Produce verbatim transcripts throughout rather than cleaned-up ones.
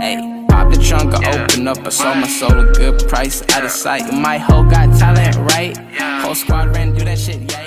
Hey, pop the trunk, I open up, I sold my soul a good price, out of sight. My hoe got talent, right? Whole squad ran through that shit, yeah.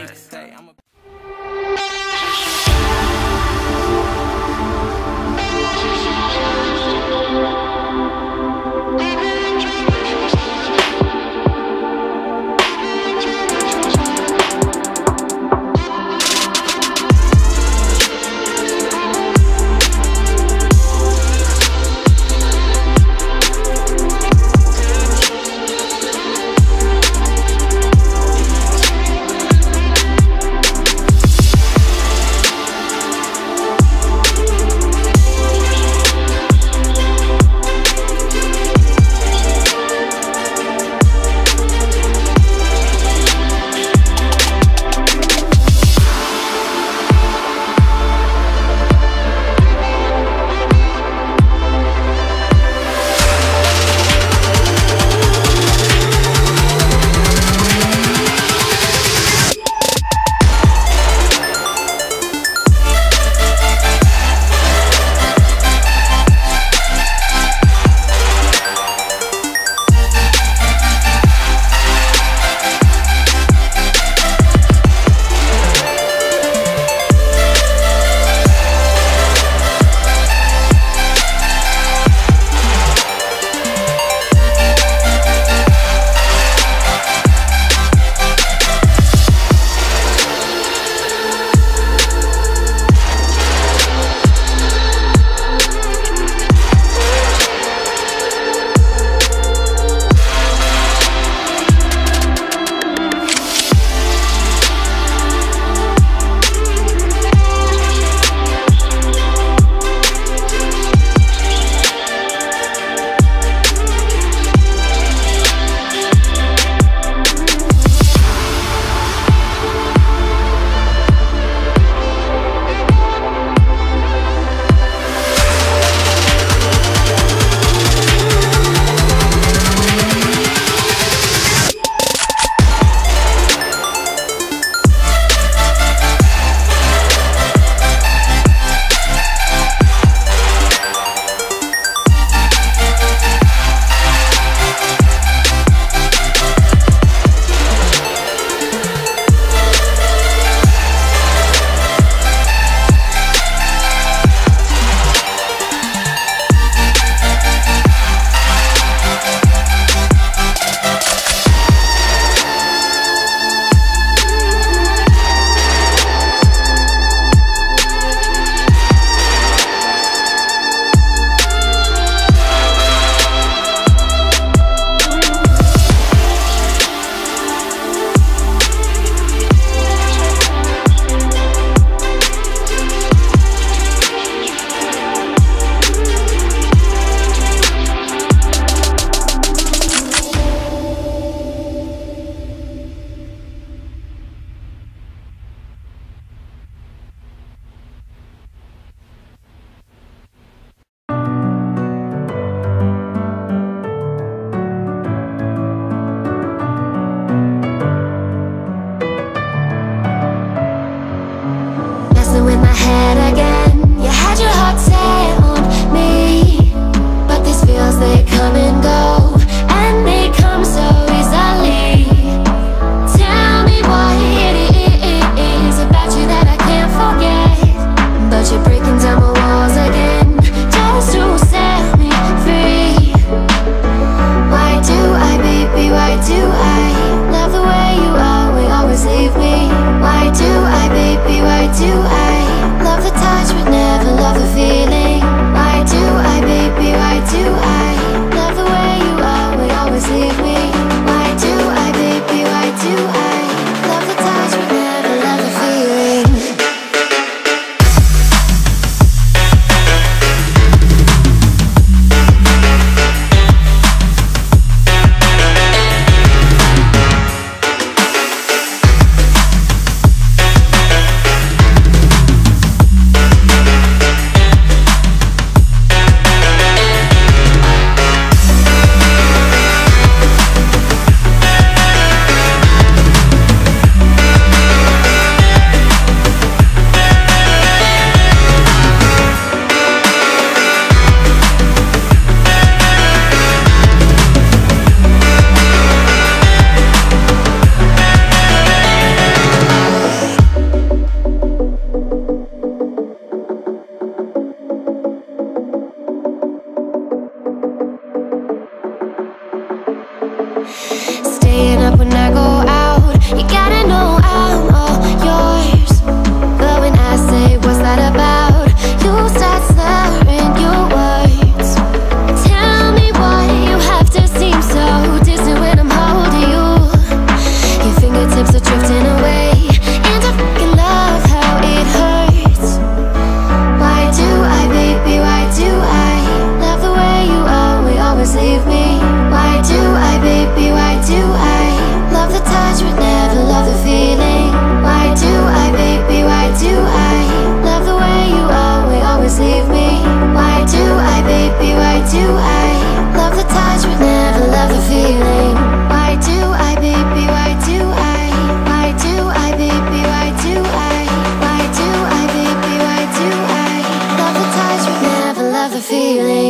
Staying up when I go out, you gotta know I'm all yours. But when I say, what's that about? You start slurring your words. Tell me why you have to seem so distant when I'm holding you. Your fingertips are drifting away, and I fucking love how it hurts. Why do I, baby, why do I love the way you always, always leave me? Why do I, baby, why do I love the touch but never love the feeling? Why do I, baby, why do I love the way you always, always leave me? Why do I, baby, why do I love the touch but never love the feeling? Why do I, baby, why do I? Why do I, baby, why do I? Why do I, baby, why do I love the touch but never love the feeling?